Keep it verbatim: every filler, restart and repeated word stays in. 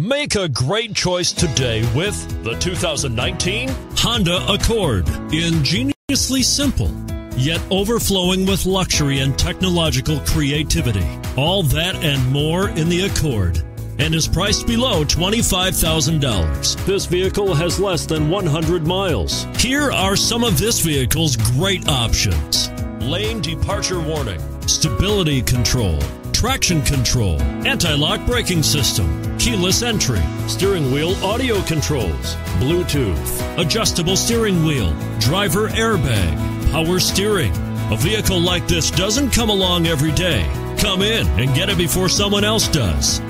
Make a great choice today with the two thousand nineteen Honda Accord. Ingeniously simple, yet overflowing with luxury and technological creativity. All that and more in the Accord, and is priced below twenty-five thousand dollars. This vehicle has less than one hundred miles. Here are some of this vehicle's great options: lane departure warning, stability control, traction control, anti-lock braking system, keyless entry, steering wheel audio controls, Bluetooth, adjustable steering wheel, driver airbag, power steering. A vehicle like this doesn't come along every day. Come in and get it before someone else does.